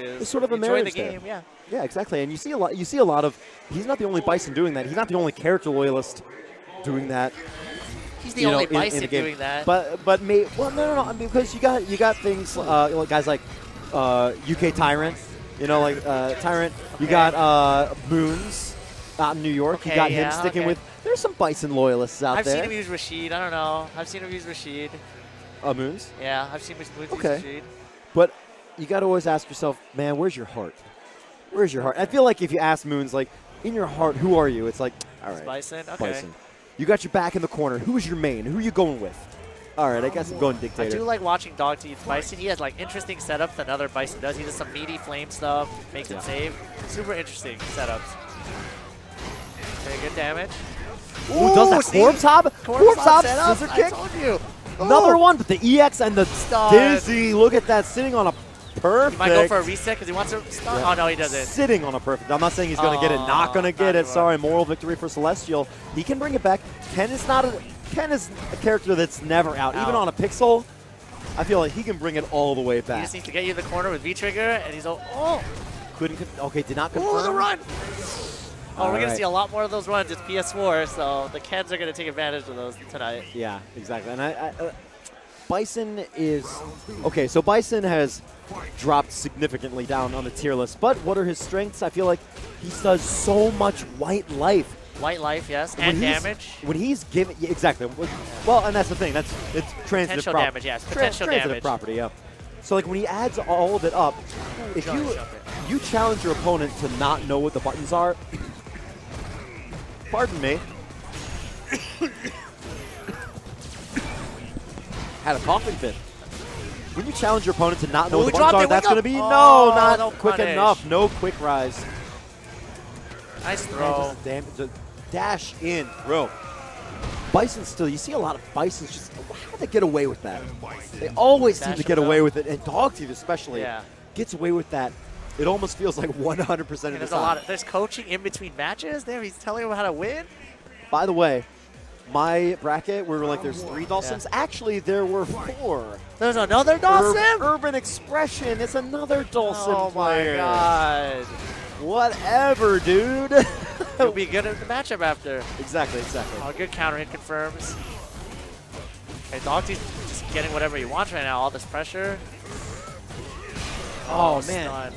is. It's sort of a marriage there. Game, yeah. Yeah, exactly. And you see a lot. You see a lot of. He's not the only Bison doing that. He's not the only character loyalist doing that. He's the only Bison doing that. But me. Well, no. I mean, because you got things. Guys like UK Tyrant. You know, like Tyrant. Okay. You got Moons out in New York. Okay, you got him sticking with. There's some Bison loyalists out there. I've seen him use Rashid. I don't know. I've seen him use Rashid. Moons? Yeah, I've seen Moons use Rashid. But you got to always ask yourself, man, where's your heart? Where's your heart? I feel like if you ask Moons, like, in your heart, who are you? It's like, all right. Bison? Okay. Bison. You got your back in the corner. Who's your main? Who are you going with? All right, I guess I'm going Dictator. I do like watching Dogtooth Bison. He has, like, interesting setups that another Bison does. He does some meaty flame stuff, makes it save. Super interesting setups. Okay, good damage. Ooh, does that corpse hop? Corpse hop scissor kick? I told you. Another one, but the EX and the stun. Dizzy. Look at that, sitting on a perfect. He might go for a reset because he wants to stun. Yeah. Oh, no, he doesn't. Sitting on a perfect. I'm not saying he's going to get it. Not going to get it. Sorry, moral victory for Celestial. He can bring it back. Ken is a character that's never out. Even on a pixel, I feel like he can bring it all the way back. He just needs to get you in the corner with V trigger, and he's all, did not confirm. Oh, the run. Oh, we're going to see a lot more of those runs. It's PS4, so the Kens are going to take advantage of those tonight. Yeah, exactly. And Bison is... Okay, so Bison has dropped significantly down on the tier list, but what are his strengths? I feel like he does so much white life. White life, yes, and damage. When he's giving... Yeah, exactly. Well, and that's the thing. It's transitive property. Damage, yes. Potential damage. Transitive property, yeah. So, like, when he adds all of it up, if you challenge your opponent to not know what the buttons are... Pardon me. Had a coughing fit. When you challenge your opponent to not know what the buttons are, that's going to be not quick enough. No quick rise. Nice throw. Man, just dash in throw. Bison still, you see a lot of Bisons just, how do they get away with that? They always seem to get away with it, and Dogtooth especially gets away with that. It almost feels like 100% of the time. There's coaching in between matches. There, he's telling him how to win. By the way, my bracket, we were like, there's 3 Dhalsims. Yeah. Actually, there were 4. There's another Dhalsim? Urban Expression. It's another Dhalsim player. My God. Whatever, dude. He'll be good at the matchup after. Exactly. Oh, good counter hit confirms. And Dogtooth's just getting whatever he wants right now. All this pressure. Oh man. Stunned.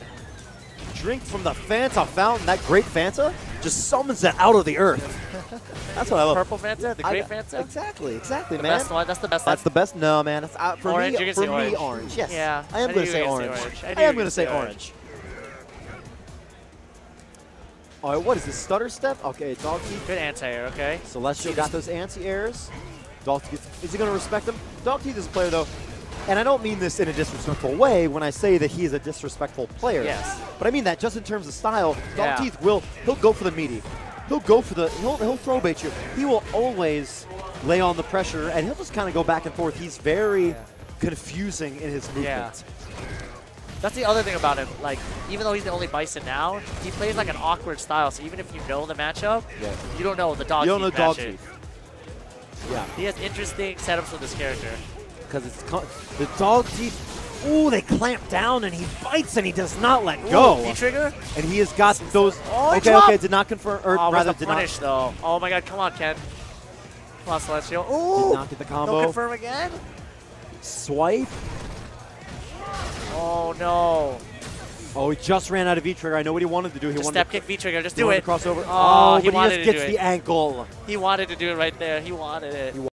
Drink from the Fanta Fountain, that great Fanta, just summons it out of the earth. That's what I love. Purple Fanta, the great Fanta? Exactly, the man. Best one. That's the best. That's the best? No, man. That's, for orange, me, for me, orange. Yes. Yeah, I am going to say orange. I am going to say orange. All right, what is this? Stutter step? Okay, Dogtooth. Good anti-air, okay. Celestial got those anti-airs. Dogtooth, is he going to respect them? Dogtooth is a player, though. And I don't mean this in a disrespectful way when I say that he is a disrespectful player. Yes. But I mean that just in terms of style. Dogtooth he'll go for the meaty. He'll go for the, he'll throw bait you. He will always lay on the pressure and he'll just kind of go back and forth. He's very confusing in his movement. Yeah. That's the other thing about him. Like, even though he's the only Bison now, he plays like an awkward style. So even if you know the matchup, you don't know the Dogtooth. You don't know Dogtooth. Yeah. He has interesting setups with this character. Because it's the Dogtooth. Ooh, they clamp down and he bites and he does not let go. V trigger. And he has got those. Oh, okay. Did not confirm. Rather, did punish, not. Though. Oh my God! Come on, Ken. Come on, Celestial. Ooh. Did not get the combo. No confirm again. Swipe. Oh no. Oh, he just ran out of V trigger. I know what he wanted to do. He just wanted step kick V trigger. Just do it. Crossover. Oh, he wanted to do it. He gets the ankle. He wanted to do it right there. He wanted it.